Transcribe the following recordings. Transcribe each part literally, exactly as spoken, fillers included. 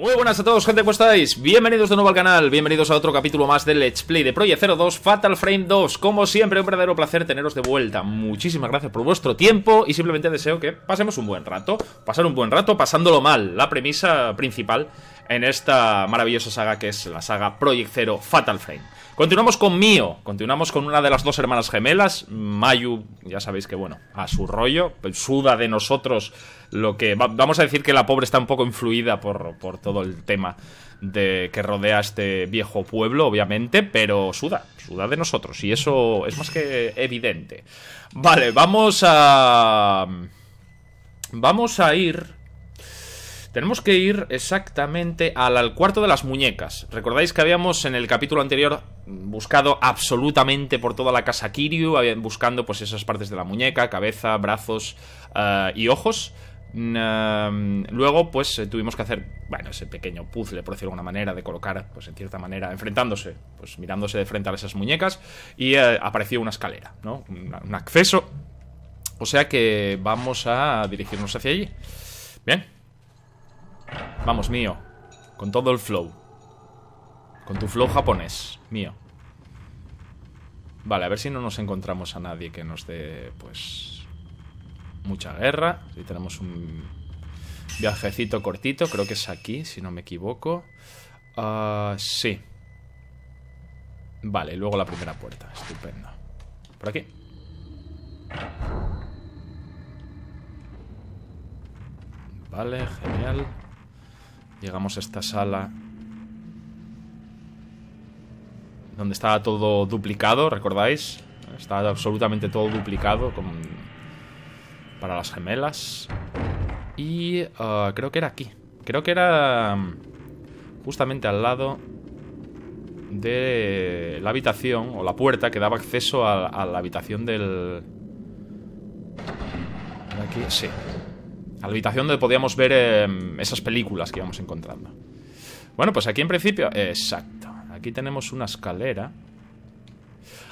Muy buenas a todos, gente, ¿cómo estáis? Bienvenidos de nuevo al canal, bienvenidos a otro capítulo más del Let's Play de Project Zero dos, Fatal Frame dos. Como siempre, un verdadero placer teneros de vuelta. Muchísimas gracias por vuestro tiempo y simplemente deseo que pasemos un buen rato. Pasar un buen rato pasándolo mal, la premisa principal en esta maravillosa saga que es la saga Project Zero Fatal Frame. Continuamos con Mio, continuamos con una de las dos hermanas gemelas, Mayu, ya sabéis que bueno, a su rollo, suda de nosotros lo que... Vamos a decir que la pobre está un poco influida por, por todo el tema de que rodea a este viejo pueblo, obviamente, pero suda, suda de nosotros, y eso es más que evidente. Vale, vamos a... Vamos a ir... Tenemos que ir exactamente al, al cuarto de las muñecas. Recordáis que habíamos en el capítulo anterior buscado absolutamente por toda la casa Kiryu, buscando pues esas partes de la muñeca, cabeza, brazos uh, y ojos. Uh, luego pues tuvimos que hacer, bueno, ese pequeño puzzle, por decirlo de alguna manera, de colocar, pues en cierta manera, enfrentándose, pues mirándose de frente a esas muñecas, y uh, apareció una escalera, ¿no? Un, un acceso. O sea que vamos a dirigirnos hacia allí. Bien. Vamos, Mio, con todo el flow. Con tu flow japonés, Mio. Vale, a ver si no nos encontramos a nadie que nos dé, pues, mucha guerra. Si tenemos un viajecito cortito, creo que es aquí, si no me equivoco. Uh, sí. Vale, luego la primera puerta, estupendo. Por aquí. Vale, genial. Llegamos a esta sala donde estaba todo duplicado, ¿recordáis? Estaba absolutamente todo duplicado con... para las gemelas. Y uh, creo que era aquí. Creo que era justamente al lado de la habitación o la puerta que daba acceso a, a la habitación del... Aquí, sí. A la habitación donde podíamos ver eh, esas películas que íbamos encontrando. Bueno, pues aquí en principio... Exacto. Aquí tenemos una escalera.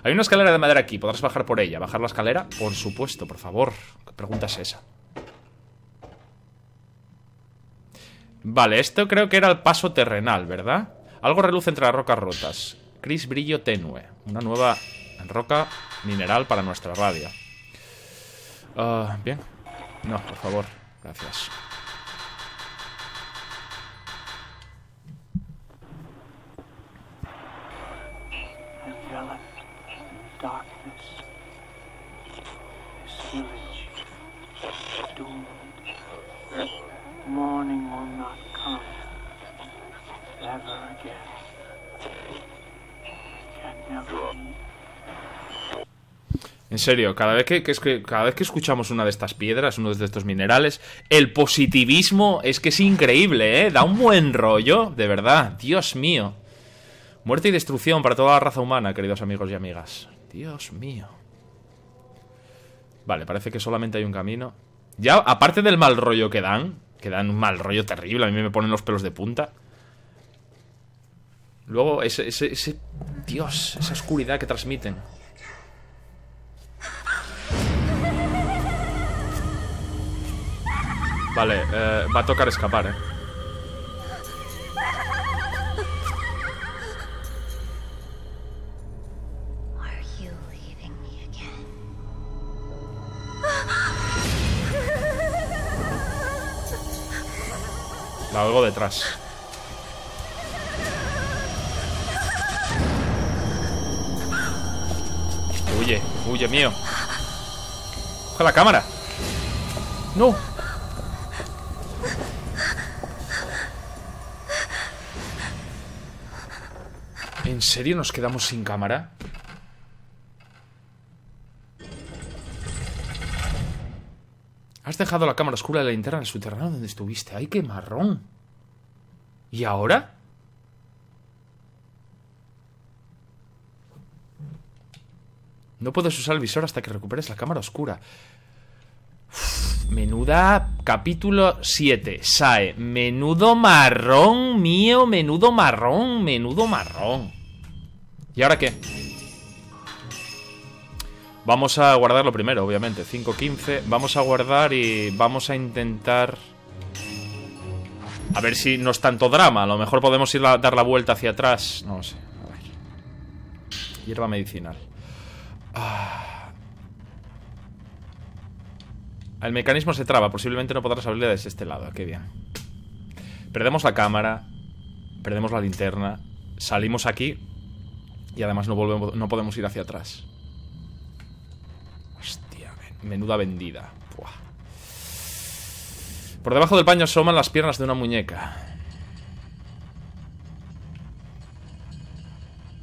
Hay una escalera de madera aquí. ¿Podrás bajar por ella? ¿Bajar la escalera? Por supuesto, por favor. ¿Qué pregunta es esa? Vale, esto creo que era el paso terrenal, ¿verdad? Algo reluce entre las rocas rotas. Gris brillo tenue. Una nueva roca mineral para nuestra radio. Uh, bien. No, por favor. Gracias. En serio, cada vez que, que, cada vez que escuchamos una de estas piedras, uno de estos minerales, el positivismo es que es increíble, ¿eh? Da un buen rollo, de verdad. Dios mío. Muerte y destrucción para toda la raza humana, queridos amigos y amigas. Dios mío. Vale, parece que solamente hay un camino. Ya, aparte del mal rollo que dan, que dan un mal rollo terrible, a mí me ponen los pelos de punta. Luego, ese, ese, ese Dios, esa oscuridad que transmiten. Vale, eh, va a tocar escapar, eh. La oigo detrás. Huye, huye, mío. Coge la cámara. No. ¿En serio nos quedamos sin cámara? Has dejado la cámara oscura de la linterna en el subterráneo donde estuviste. ¡Ay, qué marrón! ¿Y ahora? No puedes usar el visor hasta que recuperes la cámara oscura. Uf, menuda capítulo siete. Sae. Menudo marrón, mío. Menudo marrón. Menudo marrón. ¿Y ahora qué? Vamos a guardar lo primero, obviamente. cinco quince. Vamos a guardar y vamos a intentar... A ver si no es tanto drama. A lo mejor podemos ir a dar la vuelta hacia atrás. No lo sé. A ver. Hierba medicinal. Ah. El mecanismo se traba. Posiblemente no podrás abrirla desde este lado. Qué bien. Perdemos la cámara. Perdemos la linterna. Salimos aquí. Y además no, volvemos, no podemos ir hacia atrás. Hostia, menuda vendida. Buah. Por debajo del paño asoman las piernas de una muñeca.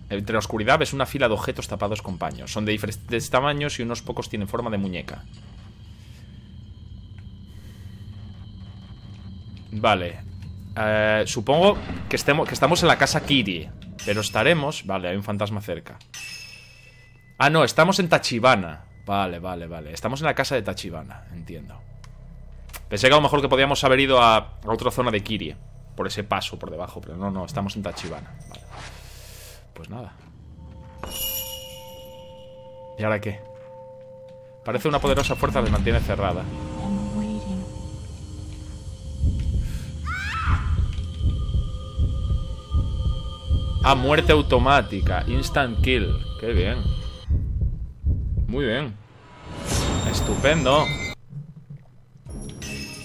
Entre la oscuridad ves una fila de objetos tapados con paños. Son de diferentes tamaños y unos pocos tienen forma de muñeca. Vale. Eh, supongo que, estemos, que estamos en la casa Kiri. Pero estaremos... Vale, hay un fantasma cerca. Ah, no, estamos en Tachibana. Vale, vale, vale. Estamos en la casa de Tachibana, entiendo. Pensé que a lo mejor que podíamos haber ido a, a otra zona de Kirie. Por ese paso por debajo. Pero no, no, estamos en Tachibana. Vale. Pues nada. ¿Y ahora qué? Parece una poderosa fuerza que me mantiene cerrada. Ah, muerte automática. Instant kill. Qué bien. Muy bien. Estupendo.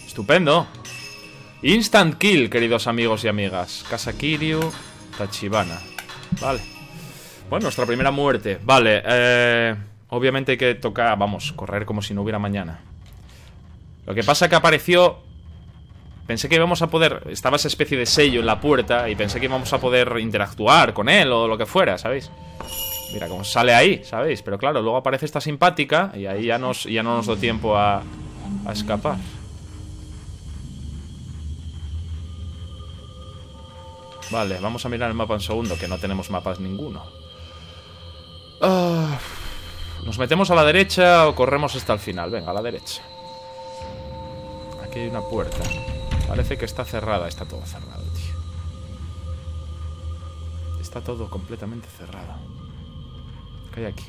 Estupendo. Instant kill, queridos amigos y amigas. Casa Kiryu, Tachibana. Vale. Bueno, nuestra primera muerte. Vale, eh, obviamente hay que tocar... Vamos, correr como si no hubiera mañana. Lo que pasa es que apareció... Pensé que íbamos a poder... Estaba esa especie de sello en la puerta y pensé que íbamos a poder interactuar con él o lo que fuera, ¿sabéis? Mira, como sale ahí, ¿sabéis? Pero claro, luego aparece esta simpática y ahí ya, nos, ya no nos dio tiempo a, a escapar. Vale, vamos a mirar el mapa un segundo, que no tenemos mapas ninguno. Ah, ¿nos metemos a la derecha o corremos hasta el final? Venga, a la derecha. Aquí hay una puerta. Parece que está cerrada. Está todo cerrado, tío. Está todo completamente cerrado. ¿Qué hay aquí?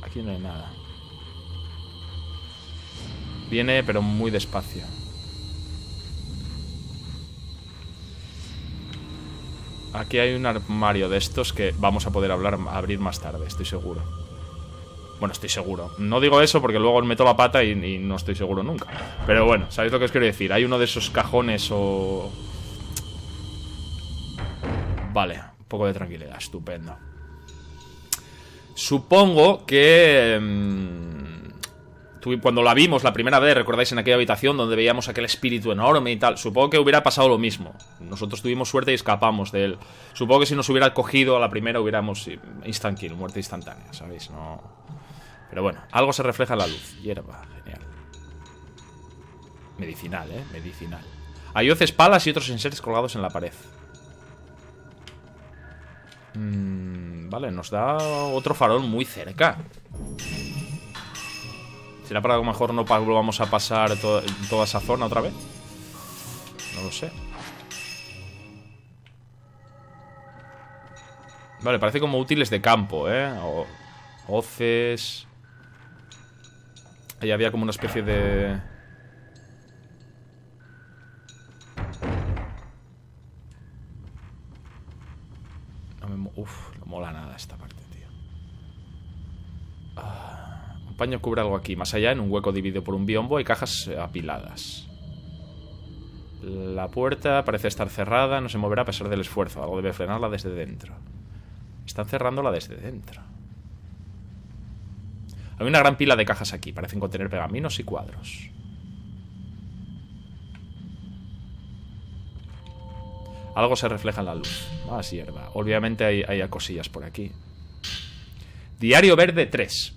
Aquí no hay nada. Viene, pero muy despacio. Aquí hay un armario de estos que vamos a poder hablar, abrir más tarde, estoy seguro. Bueno, estoy seguro. No digo eso porque luego meto la pata y, y no estoy seguro nunca. Pero bueno, ¿sabéis lo que os quiero decir? Hay uno de esos cajones o... Vale, un poco de tranquilidad, estupendo. Supongo que... Mmm, cuando la vimos la primera vez, ¿recordáis? En aquella habitación donde veíamos aquel espíritu enorme y tal. Supongo que hubiera pasado lo mismo. Nosotros tuvimos suerte y escapamos de él. Supongo que si nos hubiera cogido a la primera hubiéramos... Instant kill, muerte instantánea, ¿sabéis? No... Pero bueno, algo se refleja en la luz. Hierba, genial. Medicinal, eh, medicinal. Hay hoces, palas y otros enseres colgados en la pared. mm, Vale, nos da otro farol muy cerca. ¿Será para que a lo mejor no vamos a pasar to toda esa zona otra vez? No lo sé. Vale, parece como útiles de campo, eh. O hoces... Ahí había como una especie de... No me... Uf, no mola nada esta parte, tío. Ah, un paño cubre algo aquí. Más allá, en un hueco dividido por un biombo, hay cajas apiladas. La puerta parece estar cerrada. No se moverá a pesar del esfuerzo. Algo debe frenarla desde dentro. Están cerrándola desde dentro. Hay una gran pila de cajas aquí. Parecen contener pergaminos y cuadros. Algo se refleja en la luz. Más hierba. Obviamente hay, hay cosillas por aquí. Diario verde tres.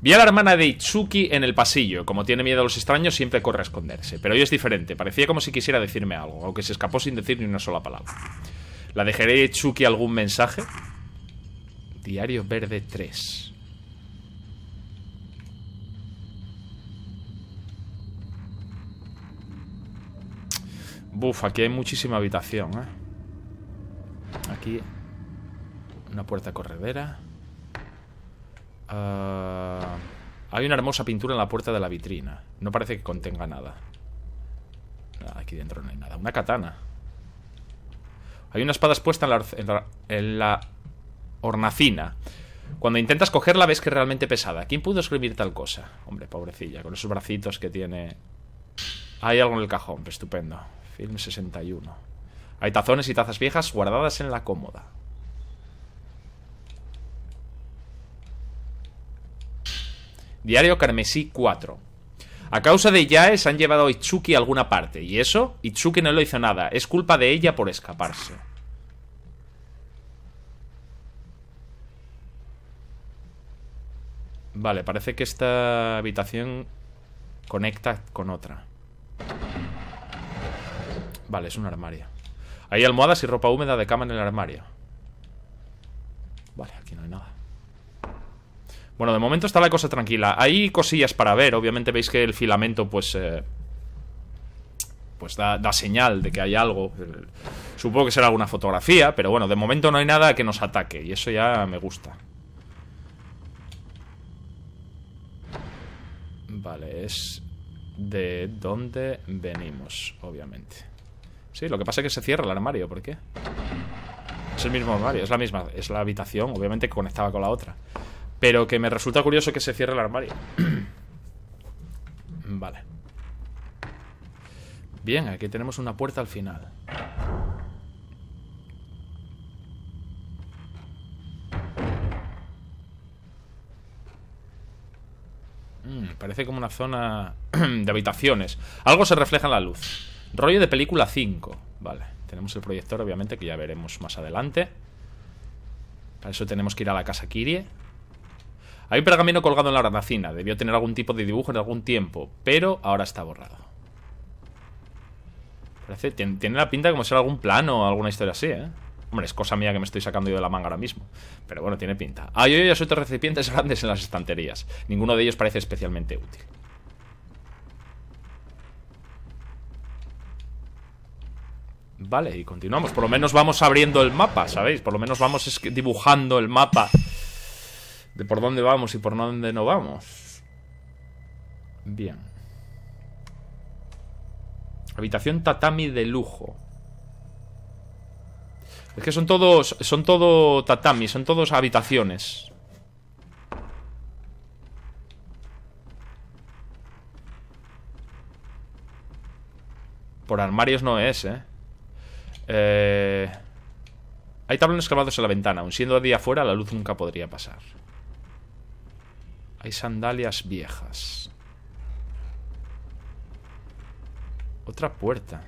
Vi a la hermana de Itsuki en el pasillo. Como tiene miedo a los extraños, siempre corre a esconderse. Pero hoy es diferente. Parecía como si quisiera decirme algo, aunque se escapó sin decir ni una sola palabra. ¿La dejaré a Itsuki algún mensaje? Diario verde tres. Buf, aquí hay muchísima habitación, ¿eh? Aquí una puerta corredera. uh, Hay una hermosa pintura en la puerta de la vitrina. No parece que contenga nada. aquí dentro no hay nada. Una katana. Hay una espada expuesta en la, en la, en la hornacina. Cuando intentas cogerla ves que es realmente pesada. ¿Quién pudo escribir tal cosa? Hombre, pobrecilla, con esos bracitos que tiene. Hay algo en el cajón, estupendo. Film sesenta y uno. Hay tazones y tazas viejas guardadas en la cómoda. Diario Carmesí cuatro. A causa de Yae se han llevado a Itsuki a alguna parte. ¿Y eso? Itsuki no lo hizo nada. Es culpa de ella por escaparse. Vale, parece que esta habitación conecta con otra. Vale, es un armario. Hay almohadas y ropa húmeda de cama en el armario. Vale, aquí no hay nada. Bueno, de momento está la cosa tranquila. Hay cosillas para ver. Obviamente veis que el filamento pues eh, pues da, da señal de que hay algo. Supongo que será alguna fotografía. Pero bueno, de momento no hay nada que nos ataque. Y eso ya me gusta. Vale, es de donde venimos, obviamente. Sí, lo que pasa es que se cierra el armario. ¿Por qué? Es el mismo armario, es la misma, es la habitación. Obviamente que conectaba con la otra. Pero que me resulta curioso que se cierre el armario. Vale. Bien, aquí tenemos una puerta al final. Mm, parece como una zona de habitaciones. Algo se refleja en la luz. Rollo de película cinco. Vale, tenemos el proyector, obviamente, que ya veremos más adelante. Para eso tenemos que ir a la casa Kirie. Hay un pergamino colgado en la hornacina. Debió tener algún tipo de dibujo en algún tiempo, pero ahora está borrado. Parece, tiene, tiene la pinta de como ser algún plano o alguna historia así, ¿eh? Hombre, es cosa mía que me estoy sacando yo de la manga ahora mismo. Pero bueno, tiene pinta. Hay ah, otros recipientes grandes en las estanterías. Ninguno de ellos parece especialmente útil. Vale, y continuamos. Por lo menos vamos abriendo el mapa, ¿sabéis? Por lo menos vamos dibujando el mapa de por dónde vamos y por dónde no vamos. Bien. Habitación tatami de lujo. Es que son todos... Son todo tatami, son todos habitaciones. Por armarios no es, ¿eh? Eh... Hay tablones clavados en la ventana. Aun siendo día afuera, la luz nunca podría pasar. Hay sandalias viejas. Otra puerta.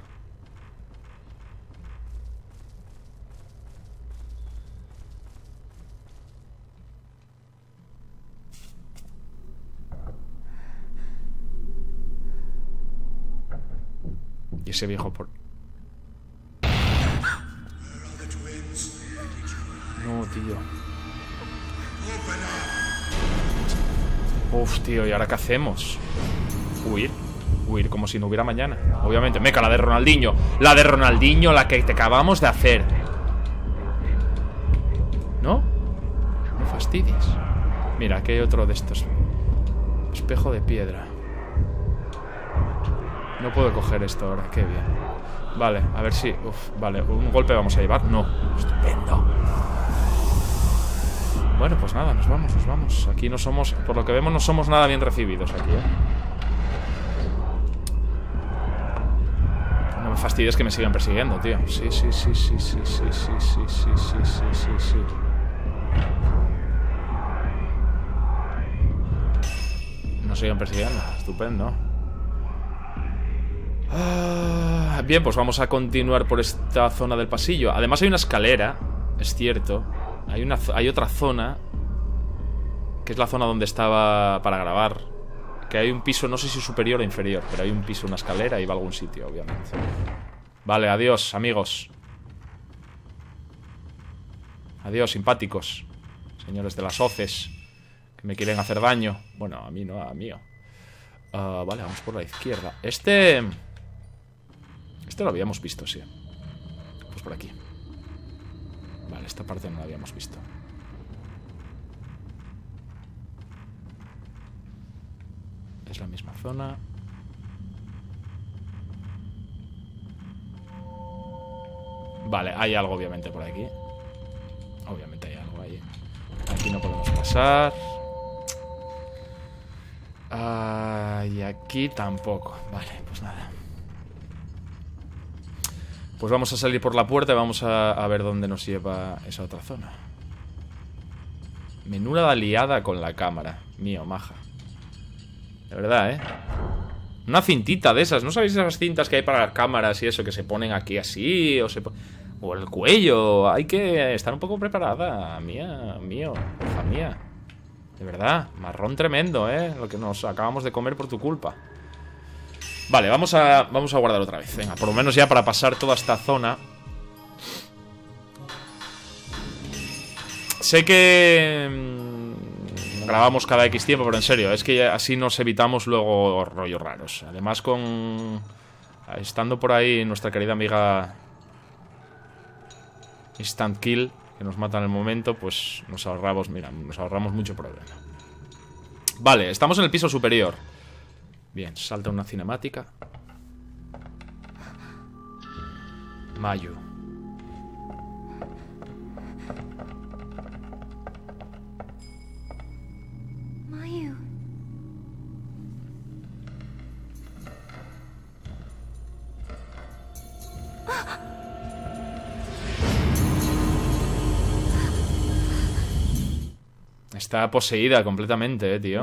Y ese viejo por... No, tío. Uf, tío, ¿y ahora qué hacemos? Huir, huir como si no hubiera mañana. Obviamente, meca, la de Ronaldinho. La de Ronaldinho, la que te acabamos de hacer. ¿No? No fastidies. Mira, aquí hay otro de estos. Espejo de piedra. No puedo coger esto ahora, qué bien. Vale, a ver si... Uf, vale, un golpe vamos a llevar. No, estupendo. Bueno, pues nada, nos vamos, nos vamos. Aquí no somos, por lo que vemos, no somos nada bien recibidos aquí, ¿eh? No me fastidies que me sigan persiguiendo, tío. Sí, sí, sí, sí, sí, sí, sí, sí, sí, sí, sí, sí, sí. Nos siguen persiguiendo, estupendo. Ah, bien, pues vamos a continuar por esta zona del pasillo. Además hay una escalera, es cierto. Hay, una, hay otra zona, que es la zona donde estaba para grabar. Que hay un piso, no sé si superior o inferior, pero hay un piso, una escalera y va a algún sitio, obviamente. Vale, adiós, amigos. Adiós, simpáticos. Señores de las hoces, que me quieren hacer daño. Bueno, a mí no, a mí. Uh, vale, vamos por la izquierda. Este... Este lo habíamos visto, sí. Pues por aquí. Vale, esta parte no la habíamos visto. Es la misma zona. Vale, hay algo obviamente por aquí. Obviamente hay algo ahí. Aquí no podemos pasar. Ah, y aquí tampoco. Vale, pues nada. Pues vamos a salir por la puerta y vamos a, a ver dónde nos lleva esa otra zona. Menuda liada con la cámara. Mío, maja. De verdad, ¿eh? Una cintita de esas. ¿No sabéis esas cintas que hay para las cámaras y eso? Que se ponen aquí así o se... O el cuello. Hay que estar un poco preparada. Mía, mío, hija mía. De verdad, marrón tremendo, ¿eh? Lo que nos acabamos de comer por tu culpa. Vale, vamos a, vamos a guardar otra vez. Venga, por lo menos ya para pasar toda esta zona. Sé que... grabamos cada X tiempo, pero en serio, es que así nos evitamos luego rollos raros. Además con... estando por ahí nuestra querida amiga... Instant Kill, que nos mata en el momento, pues nos ahorramos, mira, nos ahorramos mucho problema. Vale, estamos en el piso superior. Bien, salta una cinemática. Mayu. Mayu. Está poseída completamente, eh, tío.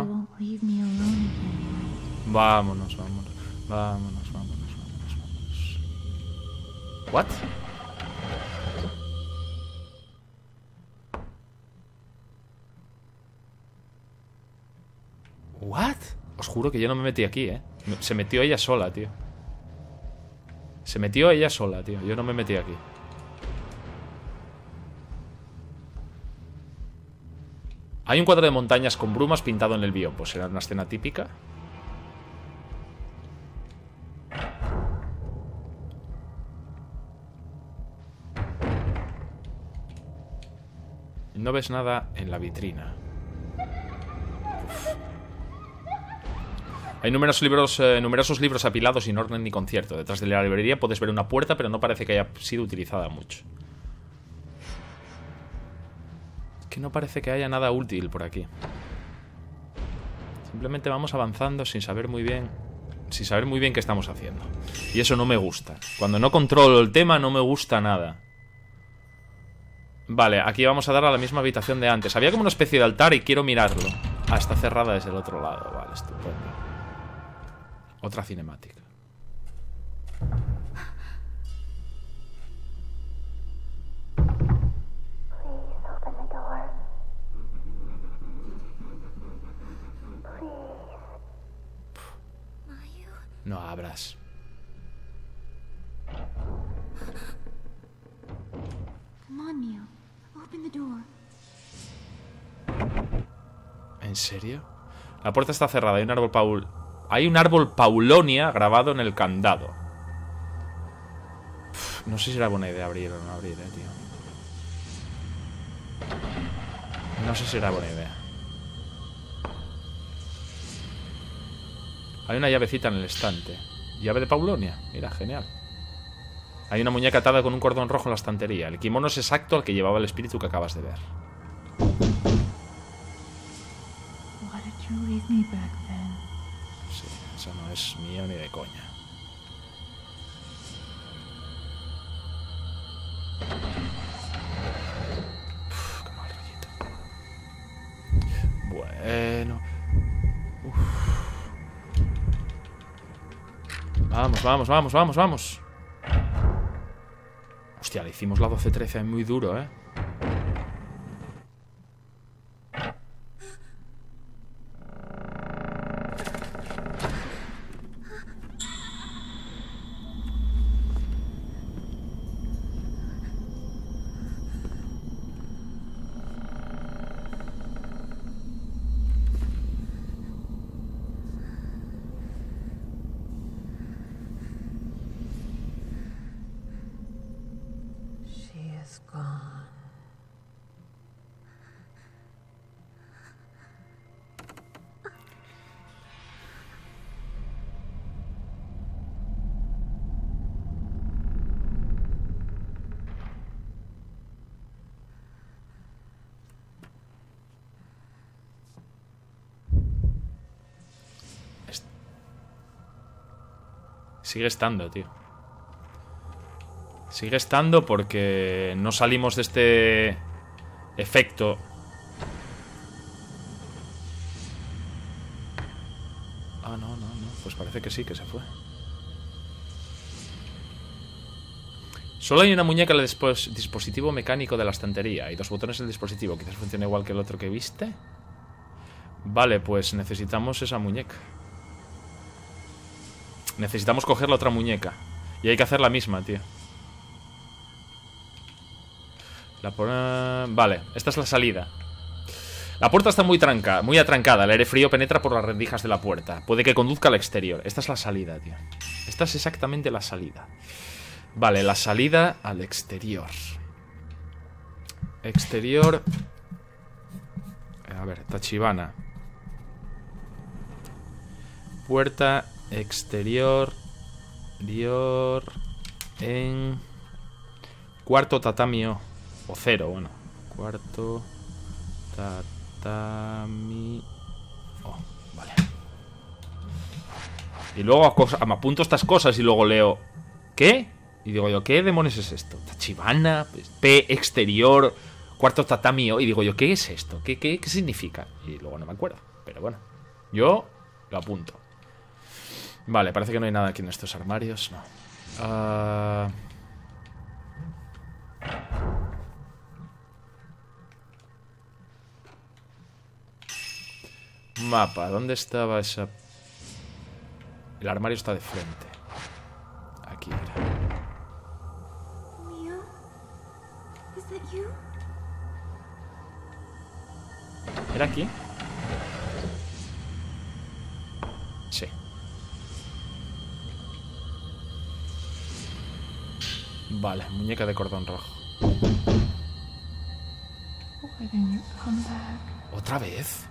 Vámonos, vámonos, vámonos, vámonos, vámonos, vámonos. ¿What? ¿What? Os juro que yo no me metí aquí, eh. Se metió ella sola, tío. Se metió ella sola, tío. Yo no me metí aquí. Hay un cuadro de montañas con brumas pintado en el bioma. Pues será una escena típica. No ves nada en la vitrina. Uf. Hay numerosos libros, eh, numerosos libros apilados sin orden ni concierto. Detrás de la librería puedes ver una puerta, pero no parece que haya sido utilizada mucho. Es que no parece que haya nada útil por aquí. Simplemente vamos avanzando sin saber muy bien, sin saber muy bien qué estamos haciendo. Y eso no me gusta. Cuando no controlo el tema no me gusta nada. Vale, aquí vamos a dar a la misma habitación de antes. Había como una especie de altar y quiero mirarlo. Ah, está cerrada desde el otro lado. Vale, estupendo. Otra cinemática. No abras. ¿En serio? La puerta está cerrada. Hay un árbol paul... Hay un árbol paulonia grabado en el candado. Uf, no sé si era buena idea abrir o no abrir, eh, tío. No sé si era buena idea. Hay una llavecita en el estante. Llave de paulonia. Mira, genial. Hay una muñeca atada con un cordón rojo en la estantería. El kimono es exacto al que llevaba el espíritu que acabas de ver. Sí, esa no es mía ni de coña. Uf, qué mal rollito. Bueno. Uf. Vamos, vamos, vamos, vamos, vamos. Hostia, le hicimos la doce trece, es muy duro, ¿eh? Sigue estando, tío. Sigue estando porque no salimos de este efecto. Ah, no, no, no. Pues parece que sí, que se fue. Solo hay una muñeca en el dispositivo mecánico de la estantería. Y dos botones en el dispositivo. Quizás funcione igual que el otro que viste. Vale, pues necesitamos esa muñeca. Necesitamos coger la otra muñeca. Y hay que hacer la misma, tío. La por... Vale, esta es la salida. La puerta está muy tranca, muy atrancada. El aire frío penetra por las rendijas de la puerta. Puede que conduzca al exterior. Esta es la salida, tío. Esta es exactamente la salida. Vale, la salida al exterior. Exterior. A ver, Tachibana. Puerta exterior. Dior. En. Cuarto tatamio. O cero, bueno. Cuarto tatami. Oh, vale. Y luego me apunto estas cosas y luego leo. ¿Qué? Y digo yo, ¿qué demonios es esto? Tachibana, P, exterior, cuarto tatamio. Y digo yo, ¿qué es esto? ¿Qué, qué, qué significa? Y luego no me acuerdo. Pero bueno, yo lo apunto. Vale, parece que no hay nada aquí en estos armarios. No. Uh... Mapa. ¿Dónde estaba esa...? El armario está de frente. Aquí era. ¿Era aquí? Sí. Vale, muñeca de cordón rojo. ¿Otra vez?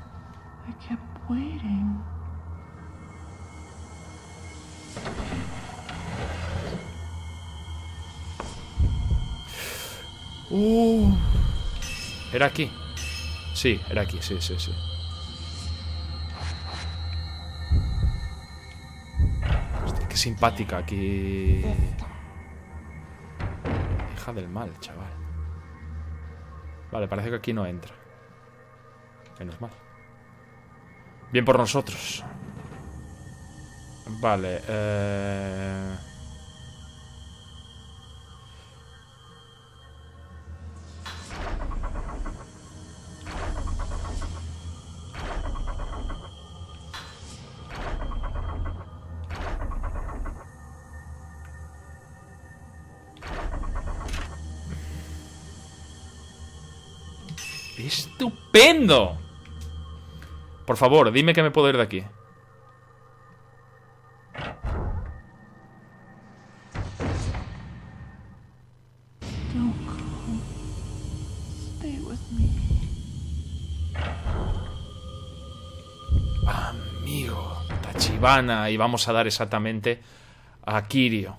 Uh, ¿era aquí? Sí, era aquí, sí, sí, sí. Hostia, qué simpática aquí. Hija del mal, chaval. Vale, parece que aquí no entra. Menos mal. Bien por nosotros. Vale, eh... ¡Estupendo! Por favor, dime que me puedo ir de aquí. Amigo, Tachibana. Y vamos a dar exactamente a Kiryu.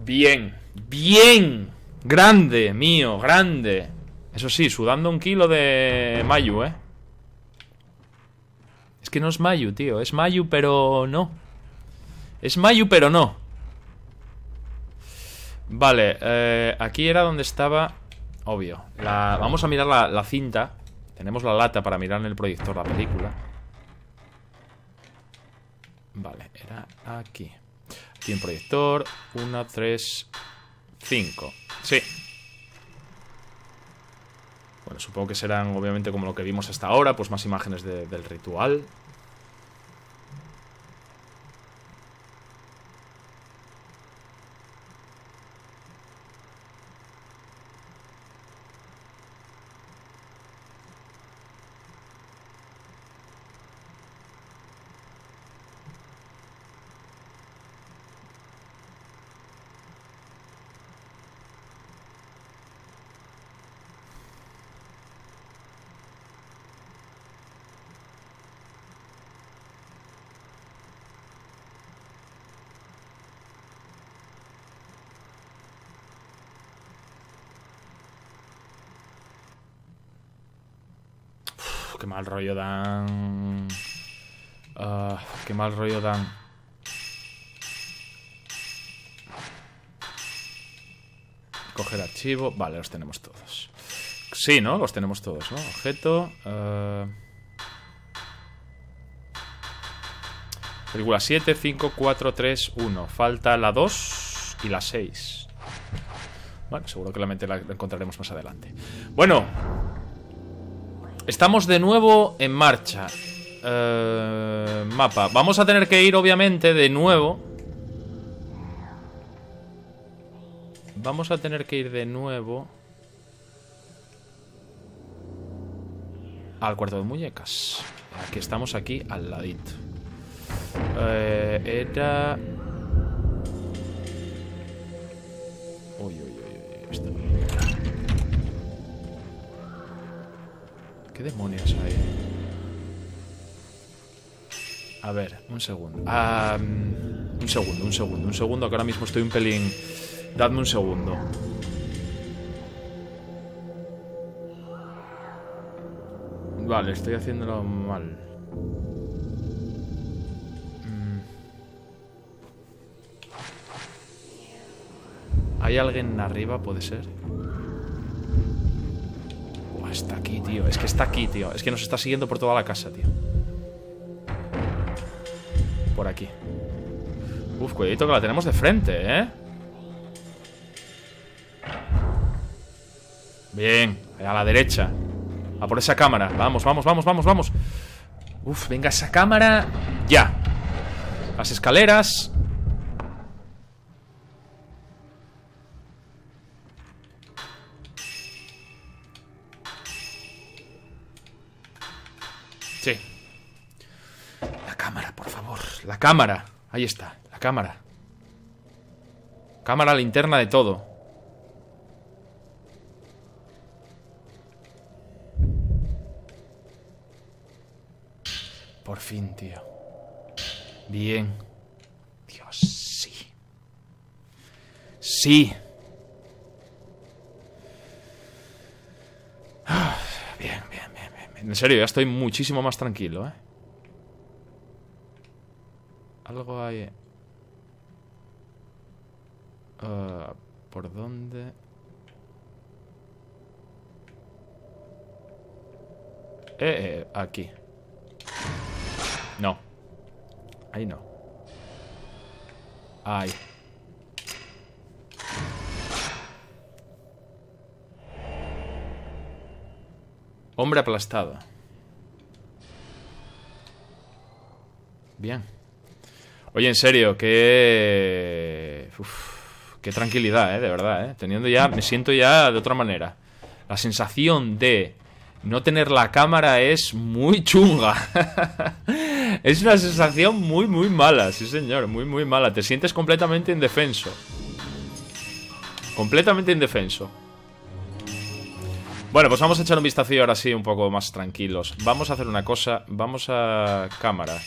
Bien, bien. Grande, mío, grande. Eso sí, sudando un kilo de Mayu, ¿eh? Es que no es Mayu, tío. Es Mayu, pero no. Es Mayu, pero no. Vale, eh, aquí era donde estaba... Obvio. La, vamos a mirar la, la cinta. Tenemos la lata para mirar en el proyector la película. Vale, era aquí. Aquí en proyector. Una, tres... cinco. Sí. Bueno, supongo que serán, obviamente, como lo que vimos hasta ahora, pues más imágenes de, del ritual. Qué mal rollo dan Uh, qué mal rollo dan. Coger archivo. Vale, los tenemos todos. Sí, ¿no? Los tenemos todos, ¿no? Objeto. Uh... Película siete, cinco, cuatro, tres, uno. Falta la dos y la seis. Bueno, seguro que la mente la encontraremos más adelante. Bueno. Estamos de nuevo en marcha. Uh, mapa. Vamos a tener que ir, obviamente, de nuevo. Vamos a tener que ir de nuevo al cuarto de muñecas. Aquí estamos, aquí al ladito. Eh, era... Uy, uy, uy, uy. Esta... ¿Qué demonios hay? A ver, un segundo. Um, un segundo, un segundo, un segundo, que ahora mismo estoy un pelín... Dadme un segundo. Vale, estoy haciéndolo mal. ¿Hay alguien arriba? ¿Puede ser? Uah, está aquí, tío. Es que está aquí, tío. Es que nos está siguiendo por toda la casa, tío. Por aquí. Uf, cuidadito que la tenemos de frente, ¿eh? Bien, a la derecha. A por esa cámara. Vamos, vamos, vamos, vamos, vamos. Uf, venga esa cámara. Ya. Las escaleras. Sí. La cámara, por favor. La cámara. Ahí está, la cámara. Cámara, linterna de todo. Por fin, tío. Bien. Dios, sí. Sí. Ah, bien, bien, bien, bien. En serio, ya estoy muchísimo más tranquilo, ¿eh? Algo hay... Uh, ¿por dónde...? Eh, eh, aquí. No. Ahí no. Ahí. Hombre aplastado. Bien. Oye, en serio, qué... Uf, qué tranquilidad, ¿eh? De verdad, ¿eh? Teniendo ya... Me siento ya de otra manera. La sensación de... No tener la cámara es muy chunga. Es una sensación muy, muy mala. Sí, señor, muy, muy mala. Te sientes completamente indefenso. Completamente indefenso. Bueno, pues vamos a echar un vistazo ahora sí, un poco más tranquilos. Vamos a hacer una cosa. Vamos a cámara.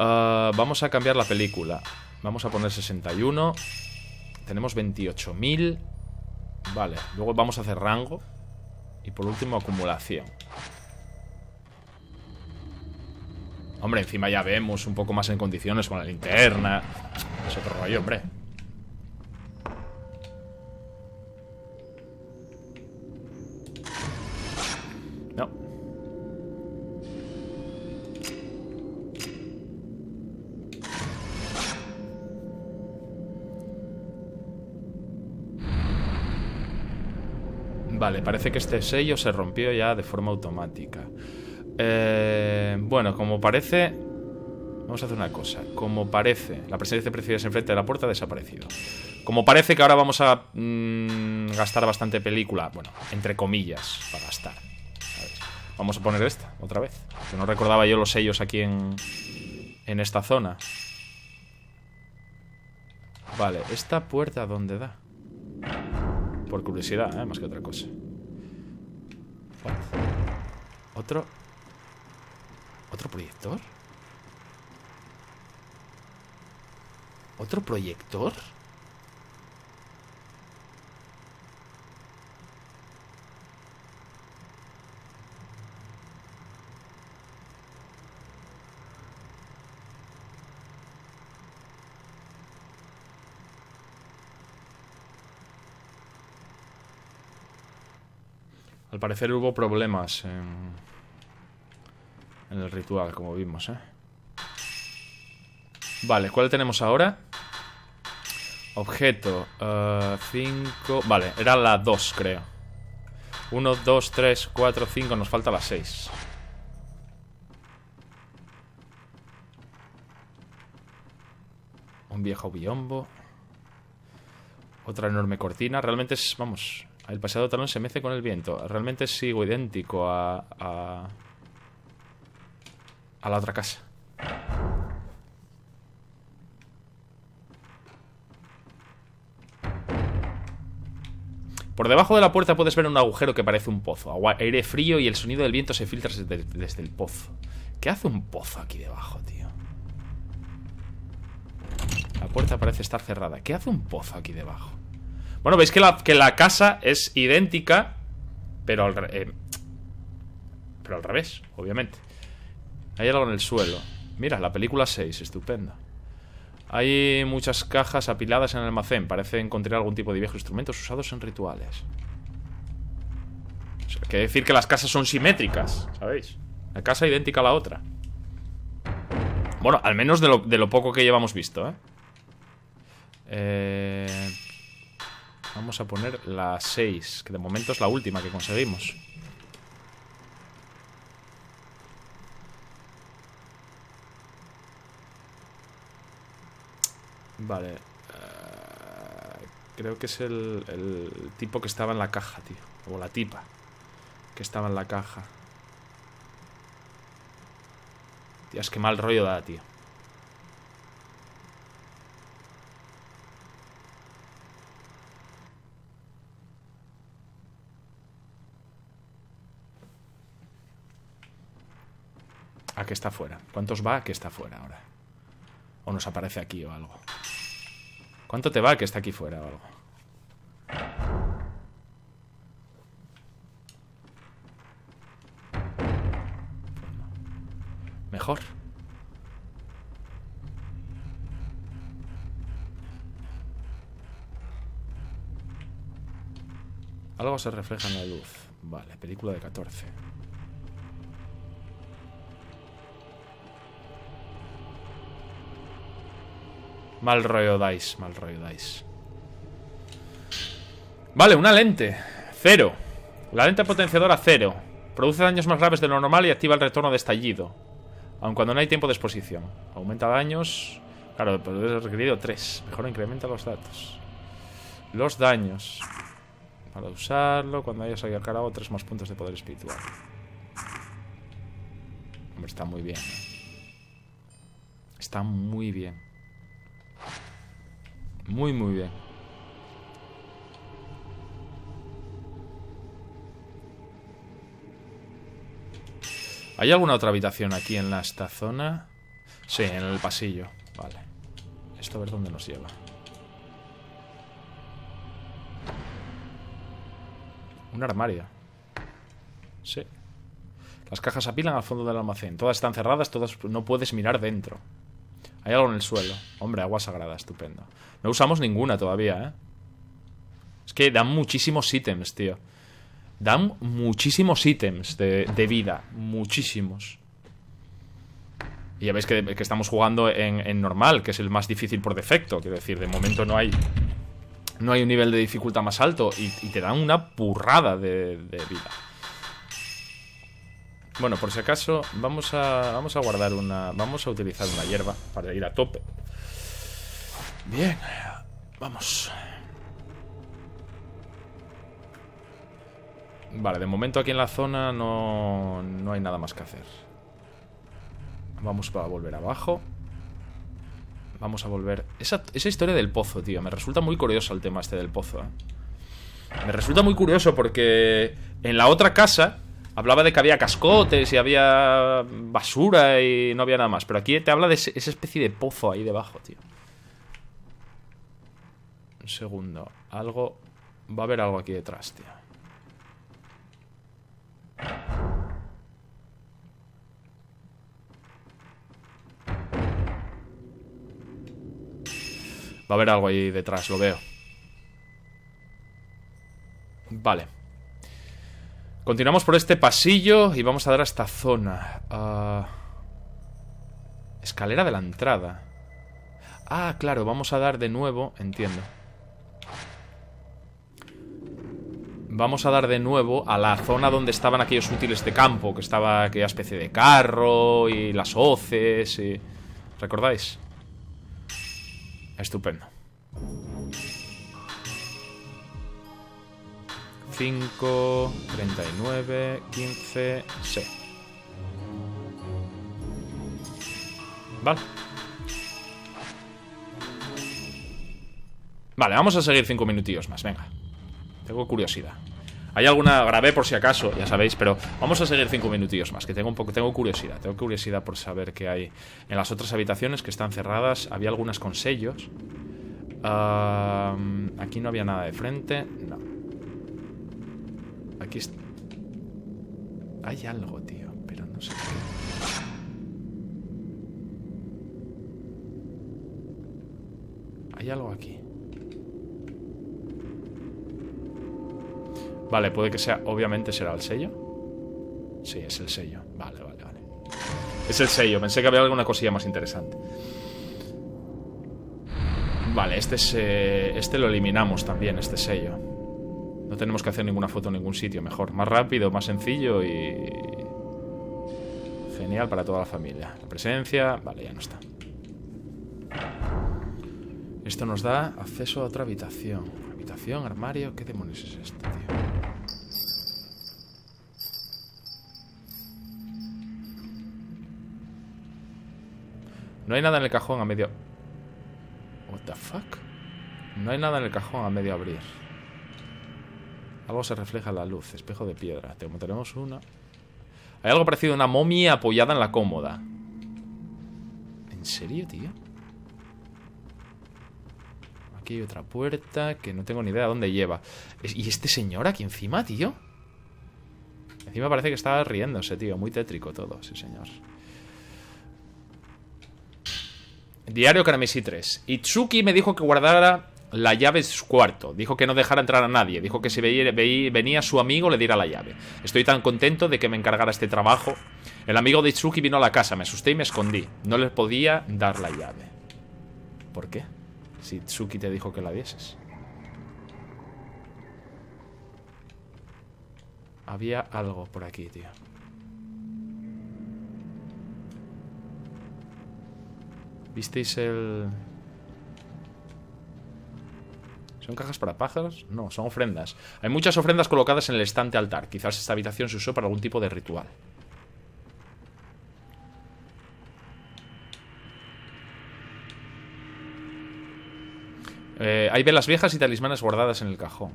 Uh, vamos a cambiar la película. Vamos a poner sesenta y uno. Tenemos veintiocho mil. Vale, luego vamos a hacer rango. Y por último, acumulación. Hombre, encima ya vemos un poco más en condiciones con la linterna. Es otro rollo, hombre. No. Vale, parece que este sello se rompió ya de forma automática. Eh, bueno, como parece... Vamos a hacer una cosa. Como parece... La presencia de preciosidades enfrente de la puerta ha desaparecido. Como parece que ahora vamos a mmm, gastar bastante película. Bueno, entre comillas, para gastar. A ver, vamos a poner esta, otra vez. Que no recordaba yo los sellos aquí en, en esta zona. Vale, ¿esta puerta dónde da? Por curiosidad, ¿eh? Más que otra cosa. Otro... ¿Otro proyector? ¿Otro proyector? Al parecer hubo problemas en, en el ritual, como vimos, ¿eh? Vale, ¿cuál tenemos ahora? Objeto cinco... Uh, vale, era la dos, creo. uno, dos, tres, cuatro, cinco. Nos falta la seis. Un viejo biombo. Otra enorme cortina. Realmente es... Vamos. El pasado talón se mece con el viento. Realmente sigo idéntico a... A, a la otra casa. Por debajo de la puerta puedes ver un agujero que parece un pozo. Agua, aire frío y el sonido del viento se filtra desde, desde el pozo. ¿Qué hace un pozo aquí debajo, tío? La puerta parece estar cerrada. ¿Qué hace un pozo aquí debajo? Bueno, veis que la, que la casa es idéntica, pero al, eh, pero al revés, obviamente. Hay algo en el suelo. Mira, la película seis, estupenda. Hay muchas cajas apiladas en el almacén. Parece encontrar algún tipo de viejos instrumentos usados en rituales. O sea, que decir que las casas son simétricas, ¿sabéis? La casa idéntica a la otra. Bueno, al menos de lo, de lo poco que llevamos visto, ¿eh? Eh, vamos a poner la seis, que de momento es la última que conseguimos. Vale, uh, creo que es el, el tipo que estaba en la caja, tío. O la tipa que estaba en la caja. Tío, es que mal rollo da, tío. ¿A qué está fuera? ¿Cuántos va a que está fuera ahora? ¿O nos aparece aquí o algo? ¿Cuánto te va que está aquí fuera o algo? Mejor. Algo se refleja en la luz. Vale, película de catorce. Mal rollo dais, mal rollo dais. Vale, una lente. Cero. La lente potenciadora cero. Produce daños más graves de lo normal y activa el retorno de estallido. Aun cuando no hay tiempo de exposición. Aumenta daños. Claro, pero es requerido tres. Mejor incrementa los datos. Los daños. Para usarlo, cuando hayas agarrado tres más puntos de poder espiritual. Hombre, está muy bien. Está muy bien. Muy, muy bien. ¿Hay alguna otra habitación aquí en esta zona? Sí, en el pasillo. Vale. Esto a ver dónde nos lleva. Un armario. Sí. Las cajas apilan al fondo del almacén. Todas están cerradas, todas no puedes mirar dentro. Hay algo en el suelo. Hombre, agua sagrada, estupendo. No usamos ninguna todavía, ¿eh? Es que dan muchísimos ítems, tío. Dan muchísimos ítems de, de vida. Muchísimos. Y ya veis que, que estamos jugando en, en normal, que es el más difícil por defecto. Quiero decir, de momento no hay no hay un nivel de dificultad más alto. Y, y te dan una burrada de, de vida. Bueno, por si acaso, vamos a, vamos a guardar una... Vamos a utilizar una hierba para ir a tope. Bien, vamos. Vale, de momento aquí en la zona no, no hay nada más que hacer. Vamos a volver abajo. Vamos a volver... Esa, esa historia del pozo, tío. Me resulta muy curioso el tema este del pozo, ¿eh? Me resulta muy curioso porque en la otra casa... Hablaba de que había cascotes y había basura y no había nada más. Pero aquí te habla de ese, esa especie de pozo ahí debajo, tío. Un segundo. Algo... Va a haber algo aquí detrás, tío. Va a haber algo ahí detrás, lo veo. Vale. Continuamos por este pasillo y vamos a dar a esta zona. Uh, escalera de la entrada. Ah, claro, vamos a dar de nuevo, entiendo. Vamos a dar de nuevo a la zona donde estaban aquellos útiles de campo, que estaba aquella especie de carro y las hoces y... ¿Recordáis? Estupendo. cinco, treinta y nueve, quince, sí. Vale. Vale, vamos a seguir cinco minutillos más, venga. Tengo curiosidad. Hay alguna... Grabé por si acaso, ya sabéis, pero vamos a seguir cinco minutillos más, que tengo un poco... Tengo curiosidad, tengo curiosidad por saber qué hay en las otras habitaciones que están cerradas. Había algunas con sellos. Uh, aquí no había nada de frente, no. Aquí está. Hay algo, tío, pero no sé qué. Hay algo aquí. Vale, puede que sea. Obviamente será el sello. Sí, es el sello. Vale, vale, vale. Es el sello. Pensé que había alguna cosilla más interesante. Vale, este es, eh, este lo eliminamos también, este sello. No tenemos que hacer ninguna foto en ningún sitio, mejor. Más rápido, más sencillo y... genial para toda la familia. La presencia... Vale, ya no está. Esto nos da acceso a otra habitación. Habitación, armario... ¿Qué demonios es esto, tío? No hay nada en el cajón a medio... What the fuck? No hay nada en el cajón a medio abrir. Algo se refleja en la luz. Espejo de piedra. Te montaremos una. Hay algo parecido a una momia apoyada en la cómoda. ¿En serio, tío? Aquí hay otra puerta que no tengo ni idea a dónde lleva. ¿Y este señor aquí encima, tío? Encima parece que está riéndose, tío. Muy tétrico todo, sí, señor. Diario Karamisi tres. Itsuki me dijo que guardara... la llave es su cuarto. Dijo que no dejara entrar a nadie. Dijo que si veía, veía, venía su amigo le diera la llave. Estoy tan contento de que me encargara este trabajo. El amigo de Itsuki vino a la casa. Me asusté y me escondí. No les podía dar la llave. ¿Por qué? Si Itsuki te dijo que la dieses. Había algo por aquí, tío. ¿Visteis el...? ¿Son cajas para pájaros? No, son ofrendas. Hay muchas ofrendas colocadas en el estante altar. Quizás esta habitación se usó para algún tipo de ritual. Eh, hay velas viejas y talismanes guardadas en el cajón.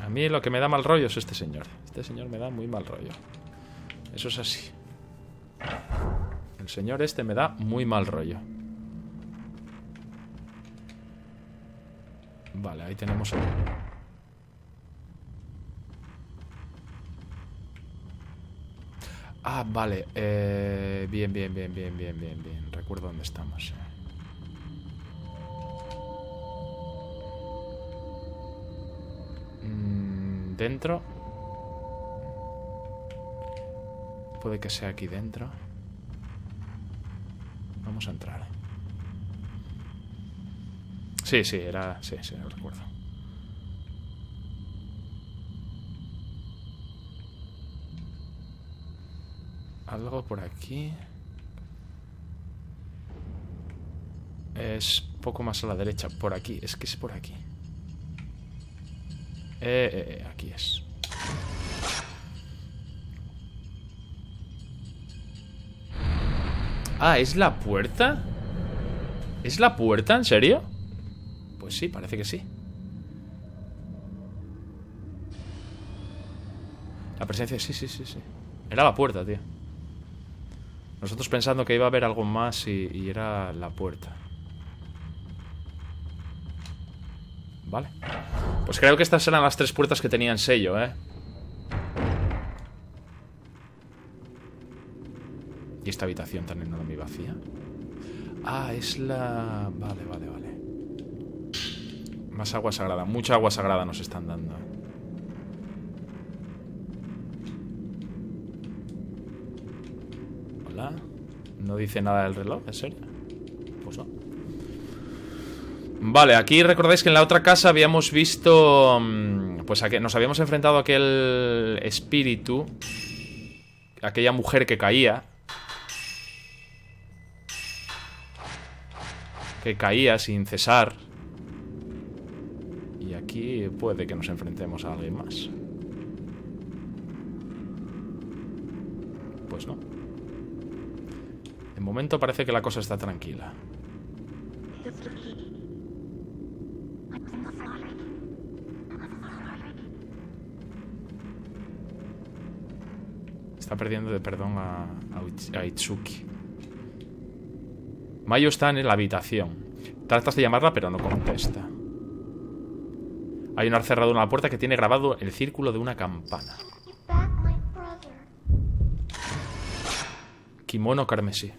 A mí lo que me da mal rollo es este señor. Este señor me da muy mal rollo. Eso es así. El señor este me da muy mal rollo. Vale, ahí tenemos algo. Ah, vale. Eh, bien, bien, bien, bien, bien, bien, bien. Recuerdo dónde estamos. Mm, ¿dentro? Puede que sea aquí dentro. Vamos a entrar. Sí, sí, era... Sí, sí, lo recuerdo. Algo por aquí. Es poco más a la derecha. Por aquí. Es que es por aquí. Eh, eh, eh aquí es. Ah, ¿es la puerta? ¿Es la puerta? ¿En serio? Pues sí, parece que sí. La presencia... Sí, sí, sí, sí. Era la puerta, tío. Nosotros pensando que iba a haber algo más y, y era la puerta. Vale. Pues creo que estas eran las tres puertas que tenían sello, ¿eh? ¿Y esta habitación tan enorme y vacía? Ah, es la... Vale, vale, vale. Más agua sagrada. Mucha agua sagrada nos están dando. Hola. No dice nada del reloj, ¿en serio? Pues no. Vale, aquí recordáis que en la otra casa habíamos visto... Pues a que nos habíamos enfrentado a aquel espíritu. Aquella mujer que caía. Que caía sin cesar. Y aquí puede que nos enfrentemos a alguien más. Pues no. De momento parece que la cosa está tranquila. Está perdiendo de perdón a, a Itsuki. Mayu está en la habitación. Tratas de llamarla, pero no contesta. Hay una cerradura en la puerta que tiene grabado el círculo de una campana. Kimono carmesí.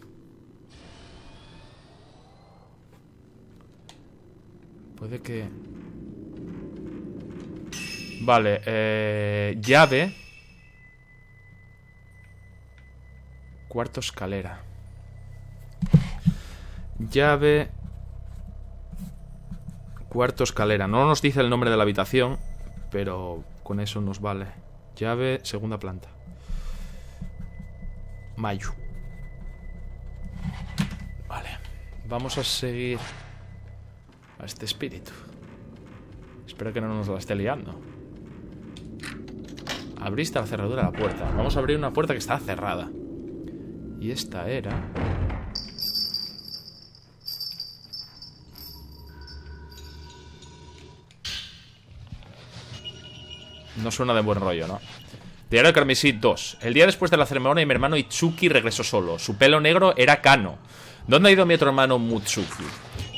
Puede que... Vale, eh... llave. Cuarto escalera. Llave. Cuarto escalera. No nos dice el nombre de la habitación, pero con eso nos vale. Llave, segunda planta. Mayu. Vale. Vamos a seguir a este espíritu. Espero que no nos la esté liando. Abriste la cerradura de la puerta. Vamos a abrir una puerta que está cerrada. Y esta era... No suena de buen rollo, ¿no? Diario Carmesí dos. El día después de la ceremonia, mi hermano Itsuki regresó solo. Su pelo negro era cano. ¿Dónde ha ido mi otro hermano Mutsuki?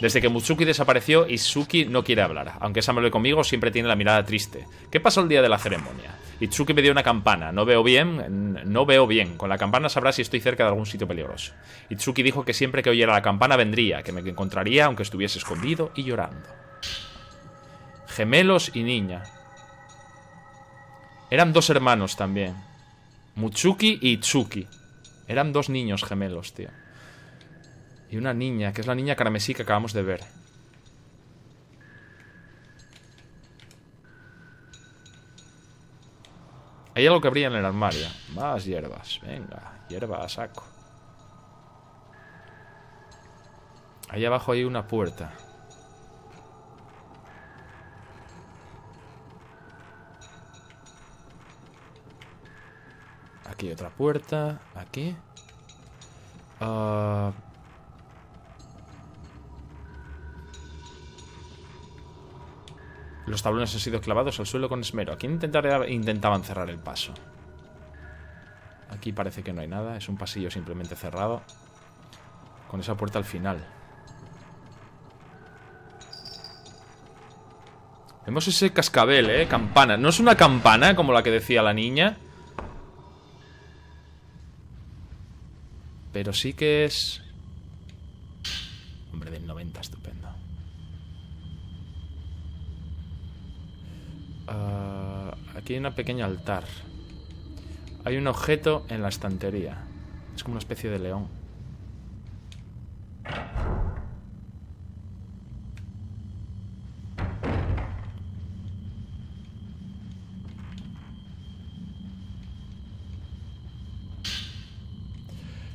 Desde que Mutsuki desapareció, Itsuki no quiere hablar. Aunque es amable conmigo, siempre tiene la mirada triste. ¿Qué pasó el día de la ceremonia? Itsuki me dio una campana. No veo bien. No veo bien. Con la campana sabrá si estoy cerca de algún sitio peligroso. Itsuki dijo que siempre que oyera la campana vendría, que me encontraría aunque estuviese escondido y llorando. Gemelos y niña. Eran dos hermanos también. Mutsuki y Itsuki. Eran dos niños gemelos, tío. Y una niña, que es la niña carmesí que acabamos de ver. Hay algo que brilla en el armario. Más hierbas. Venga, hierba a saco. Ahí abajo hay una puerta. Aquí otra puerta. Aquí. Uh... Los tablones han sido clavados al suelo con esmero. Aquí intentaré, intentaban cerrar el paso. Aquí parece que no hay nada. Es un pasillo simplemente cerrado. Con esa puerta al final. Vemos ese cascabel, ¿eh? Campana. No es una campana como la que decía la niña. Pero sí que es... Hombre, del noventa, estupendo. Uh, aquí hay una pequeña altar. Hay un objeto en la estantería. Es como una especie de león.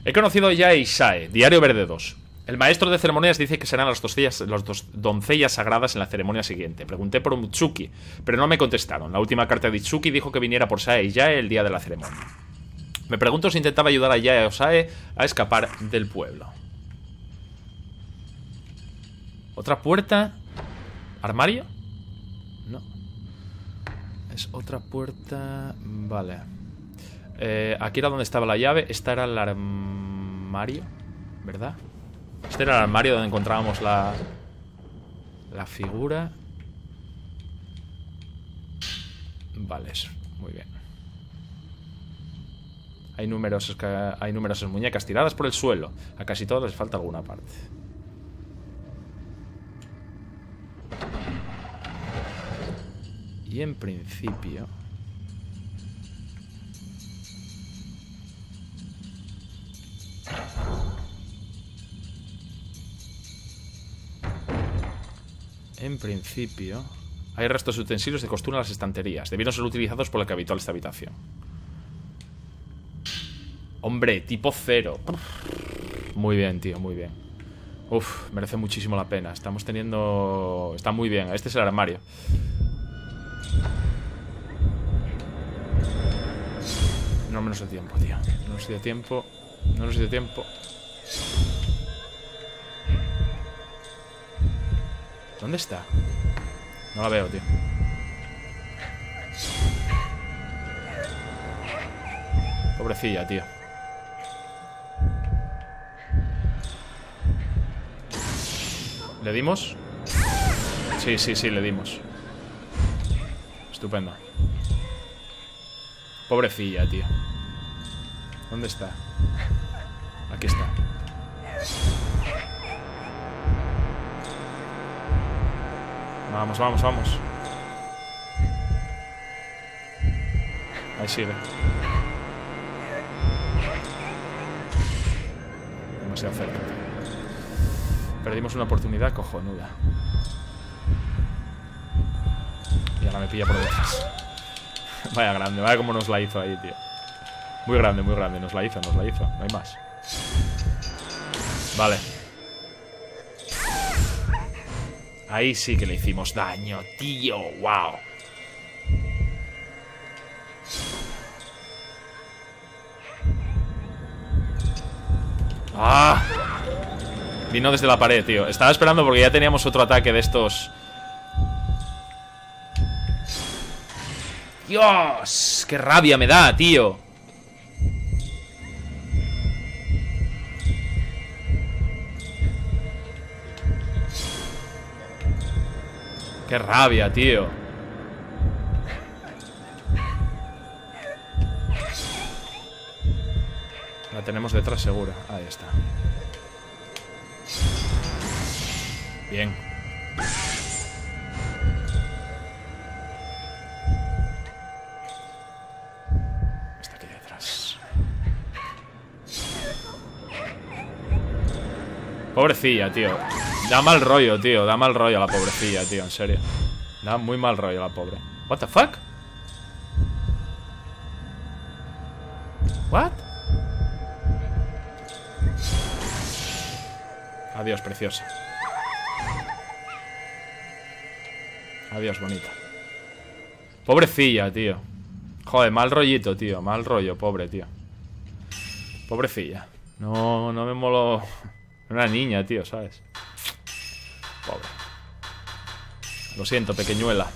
He conocido ya a Yae y Sae, Diario Verde dos. El maestro de ceremonias dice que serán las dos, las dos doncellas sagradas en la ceremonia siguiente. Pregunté por Mutsuki, pero no me contestaron. La última carta de Itsuki dijo que viniera por Sae y Yae el día de la ceremonia. Me pregunto si intentaba ayudar a Yae o Sae a escapar del pueblo. ¿Otra puerta? ¿Armario? No. Es otra puerta... Vale. Eh, aquí era donde estaba la llave. Esta era el armario, ¿verdad? Este era el armario donde encontrábamos la la figura. Vale, eso. Muy bien. Hay numerosas, hay numerosas muñecas tiradas por el suelo. A casi todas les falta alguna parte. Y en principio... En principio... Hay restos de utensilios de costura en las estanterías. Debieron ser utilizados por el que habitó esta habitación. Hombre, tipo cero. Muy bien, tío, muy bien. Uf, merece muchísimo la pena. Estamos teniendo... Está muy bien. Este es el armario. No me nos dio tiempo, tío. No nos dio tiempo. No nos dio tiempo. ¿Dónde está? No la veo, tío. Pobrecilla, tío. ¿Le dimos? Sí, sí, sí, le dimos. Estupendo. Pobrecilla, tío. ¿Dónde está? Aquí está. Vamos, vamos, vamos. Ahí sigue. Demasiado cerca. Perdimos una oportunidad cojonuda. Y ahora me pilla por detrás. Vaya grande, vaya como nos la hizo ahí, tío. Muy grande, muy grande. Nos la hizo, nos la hizo. No hay más. Vale. Ahí sí que le hicimos daño, tío. Wow. Ah. Vino desde la pared, tío. Estaba esperando porque ya teníamos otro ataque de estos. Dios, qué rabia me da, tío. ¡Qué rabia, tío! La tenemos detrás segura. Ahí está. Bien. Está aquí detrás. Pobrecilla, tío. Da mal rollo, tío. Da mal rollo a la pobrecilla, tío. En serio. Da muy mal rollo a la pobre. What the fuck? What? Adiós, preciosa. Adiós, bonita. Pobrecilla, tío. Joder, mal rollito, tío. Mal rollo, pobre, tío. Pobrecilla. No, no me moló. Una niña, tío, ¿sabes? Pobre. Lo siento, pequeñuela.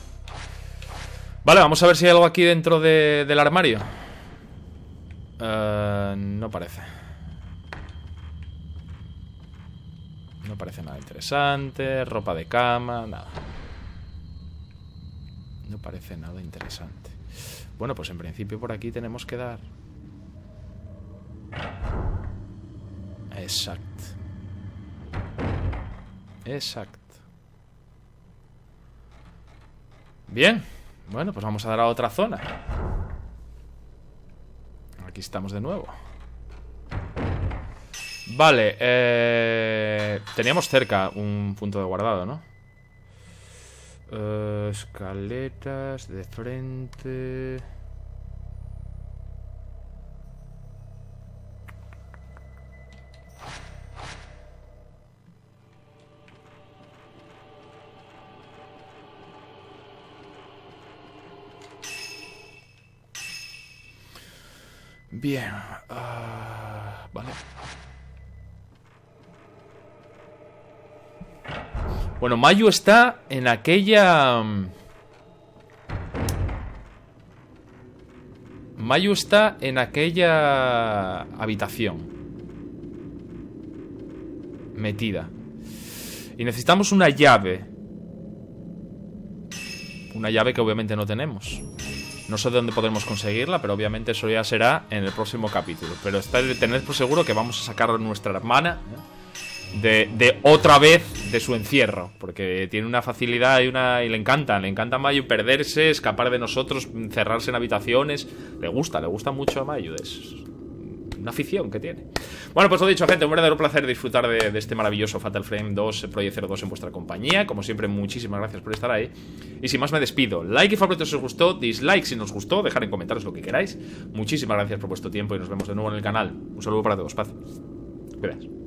Vale, vamos a ver si hay algo aquí dentro de, del armario. Uh, no parece. No parece nada interesante. Ropa de cama, nada. No parece nada interesante. Bueno, pues en principio por aquí tenemos que dar. Exacto. Exacto. Bien. Bueno, pues vamos a dar a otra zona. Aquí estamos de nuevo. Vale, eh... teníamos cerca un punto de guardado, ¿no? Eh, escaleras de frente... Bien, uh, vale. Bueno, Mayu está en aquella... Mayu está en aquella habitación. Metida. Y necesitamos una llave. Una llave que obviamente no tenemos. No sé de dónde podremos conseguirla, pero obviamente eso ya será en el próximo capítulo. Pero tened por seguro que vamos a sacar a nuestra hermana, ¿eh? de, de otra vez de su encierro, porque tiene una facilidad y una y le encanta, le encanta a Mayu perderse, escapar de nosotros, encerrarse en habitaciones, le gusta, le gusta mucho a Mayu, es una afición que tiene. Bueno, pues lo dicho, gente, un verdadero placer disfrutar de, de este maravilloso Fatal Frame dos, Project Zero dos en vuestra compañía. Como siempre, muchísimas gracias por estar ahí. Y sin más me despido. Like y favorito si os gustó, dislike si no os gustó, dejar en comentarios lo que queráis. Muchísimas gracias por vuestro tiempo y nos vemos de nuevo en el canal. Un saludo para todos, paz. Gracias.